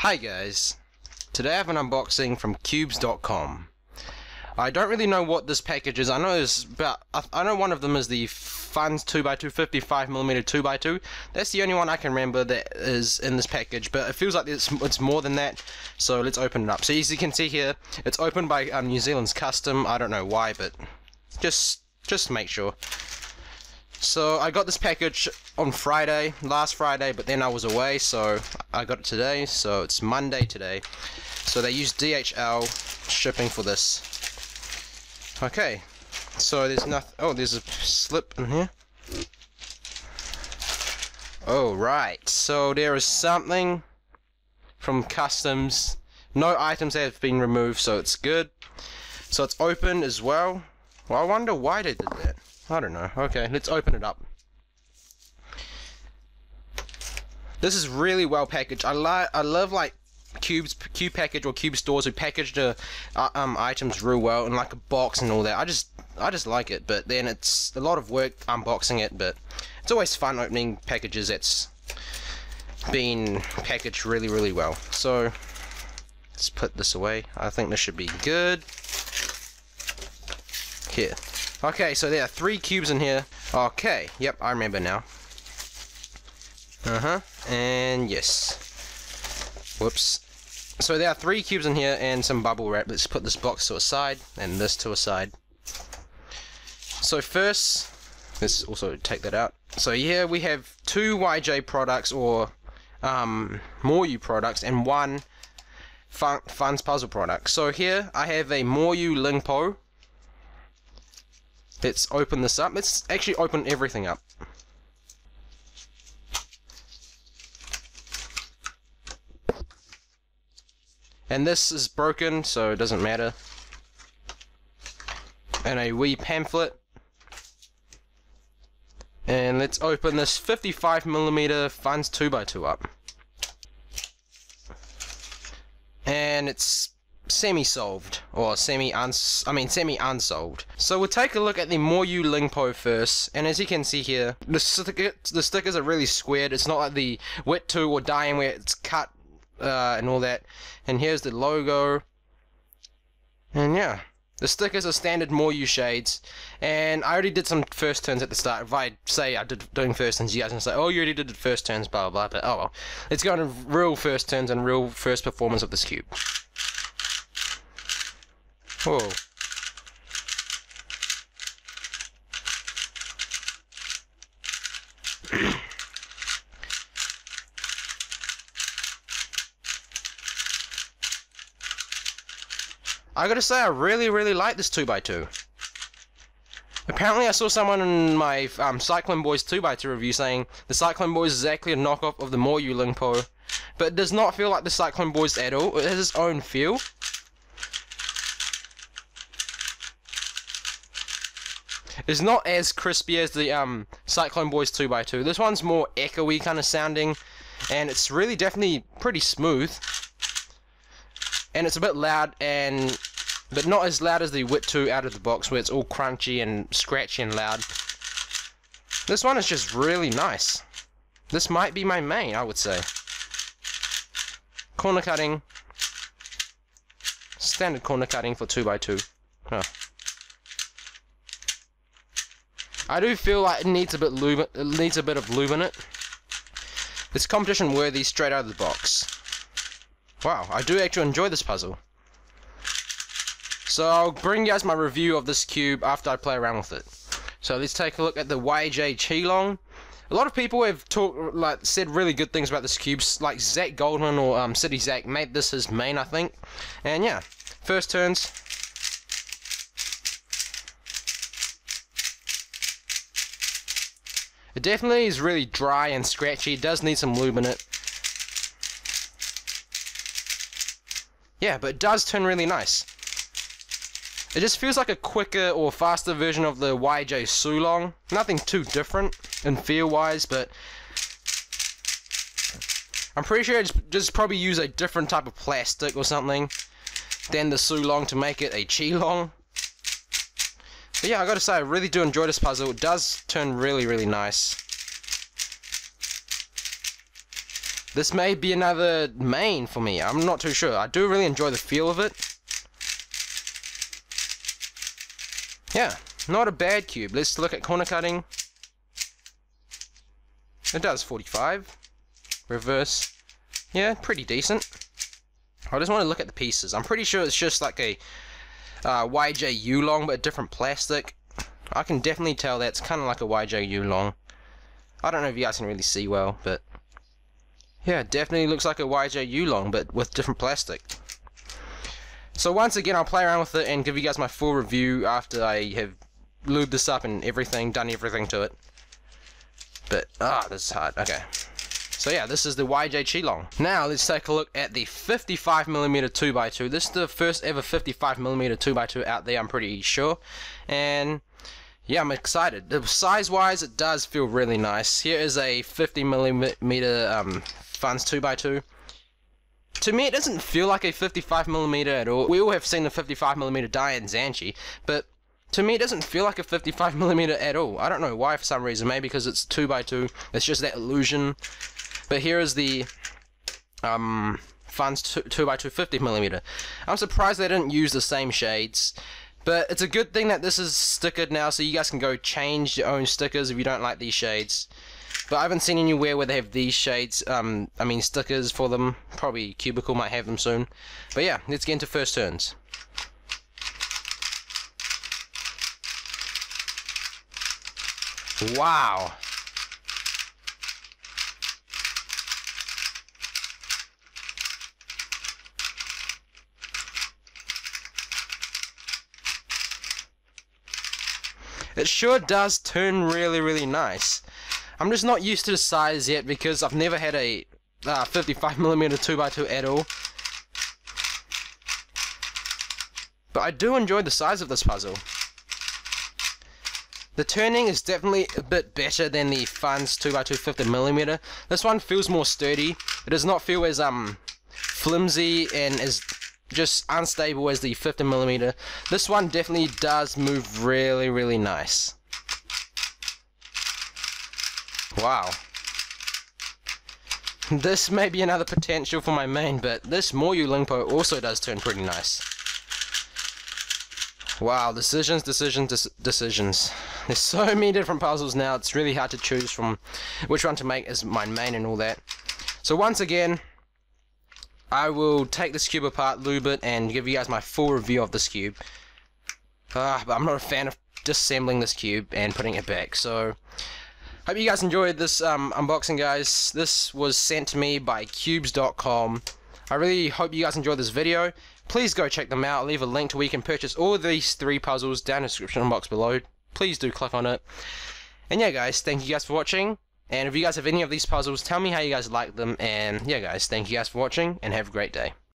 Hi guys, today I have an unboxing from Cubezz.com. I don't really know what this package is. I know there's about, I know one of them is the Funs 2x2 55mm 2x2. That's the only one I can remember that is in this package, but it feels like it's more than that, so let's open it up. So as you can see here, it's opened by New Zealand's Custom. I don't know why, but just to make sure. So I got this package on Friday, last Friday, but then I was away, so I got it today. So it's Monday today. So they use DHL shipping for this. Okay, so there's nothing. Oh, there's a slip in here. Oh right, so there is something from customs. No items have been removed, so it's good. So it's open as well. Well, I wonder why they did that. I don't know. Okay, let's open it up. This is really well packaged. I love like cube package or cube stores who package the items real well in like a box and all that. I just like it, but then it's a lot of work unboxing it, but it's always fun opening packages that's been packaged really well. So let's put this away. I think this should be good. Here. Okay, so there are 3 cubes in here. Okay, yep, I remember now. And yes. Whoops. So there are 3 cubes in here and some bubble wrap. Let's put this box to a side and this to a side. So first, let's also take that out. So here we have 2 YJ products or MoYu products and 1 Funs puzzle product. So here I have a MoYu Lingpo. Let's open this up. Let's actually open everything up. And this is broken, so it doesn't matter. And a wee pamphlet. And let's open this 55mm Funs 2x2 up. And it's semi-solved, or semi-unsolved. So we'll take a look at the MoYu Lingpo first, and as you can see here, the stickers are really squared. It's not like the Wet 2 or Dayan where it's cut and all that. And here's the logo. And yeah, the stickers are standard MoYu shades, and I already did some first turns at the start. If I say I did doing first turns, you guys can say, oh, you already did first turns, blah, blah, blah, but oh well. Let's go into real first turns and real first performance of this cube. Whoa. I gotta say, I really like this 2x2. Apparently I saw someone in my Cyclone Boys 2x2 review saying the Cyclone Boys is actually a knockoff of the MoYu Lingpo, but it does not feel like the Cyclone Boys at all. It has its own feel. It's not as crispy as the Cyclone Boys 2x2. This one's more echoey kind of sounding, and it's really definitely pretty smooth. And it's a bit loud, but not as loud as the Wet 2 out of the box where it's all crunchy and scratchy and loud. This one is just really nice. This might be my main, I would say. Corner cutting. Standard corner cutting for 2x2. Huh. I do feel like it needs a bit of lube in it. It's competition worthy straight out of the box. Wow, I do actually enjoy this puzzle. So I'll bring you guys my review of this cube after I play around with it. So let's take a look at the YJ Chilong. A lot of people have said really good things about this cube, like Zach Goldman or City Zach made this his main, I think. And yeah, first turns. It definitely is really dry and scratchy. It does need some lube in it. Yeah, but it does turn really nice. It just feels like a quicker or faster version of the YJ Sulong. Nothing too different in feel-wise, but I'm pretty sure it's just probably use a different type of plastic or something than the Sulong to make it a Chilong. But yeah, I gotta say, I really do enjoy this puzzle. It does turn really nice. This may be another main for me. I'm not too sure. I do really enjoy the feel of it. Yeah, not a bad cube. Let's look at corner cutting. It does 45. Reverse. Yeah, pretty decent. I just want to look at the pieces. I'm pretty sure it's just like a YJ Chilong, but a different plastic. I can definitely tell that's kind of like a YJ Chilong. I don't know if you guys can really see well, but yeah, definitely looks like a YJ Chilong, but with different plastic. So once again, I'll play around with it and give you guys my full review after I have lubed this up and everything, done everything to it. But, this is hard. Okay. So yeah, this is the YJ Chilong. Now let's take a look at the 55mm 2x2. This is the first ever 55mm 2x2 out there, I'm pretty sure. And yeah, I'm excited. Size-wise, it does feel really nice. Here is a 50mm Funs 2x2. To me, it doesn't feel like a 55mm at all. We all have seen the 55mm Dayan ZhanChi, but to me, it doesn't feel like a 55mm at all. I don't know why for some reason. Maybe because it's 2x2. It's just that illusion. But here is the Funs 2x2 50mm. I'm surprised they didn't use the same shades. But it's a good thing that this is stickered now, so you guys can go change your own stickers if you don't like these shades. But I haven't seen anywhere where they have these shades, I mean stickers for them. Probably Cubicle might have them soon. But yeah, let's get into first turns. Wow. It sure does turn really, really nice. I'm just not used to the size yet because I've never had a 55mm 2x2 at all. But I do enjoy the size of this puzzle. The turning is definitely a bit better than the Funs 2x2 50mm. This one feels more sturdy. It does not feel as flimsy and as just unstable as the 50mm. This one definitely does move really, really nice. Wow. This may be another potential for my main, but this MoYu Lingpo also does turn pretty nice. Wow, decisions, decisions, decisions. There's so many different puzzles now, it's really hard to choose from which one to make as my main and all that. So once again, I will take this cube apart, lube it, and give you guys my full review of this cube. But I'm not a fan of disassembling this cube and putting it back. So, hope you guys enjoyed this unboxing, guys. This was sent to me by Cubezz.com. I really hope you guys enjoyed this video. Please go check them out. I'll leave a link to where you can purchase all these three puzzles down in the description box below. Please do click on it. And yeah, guys, thank you guys for watching. And if you guys have any of these puzzles, tell me how you guys like them. And yeah, guys, thank you guys for watching and have a great day.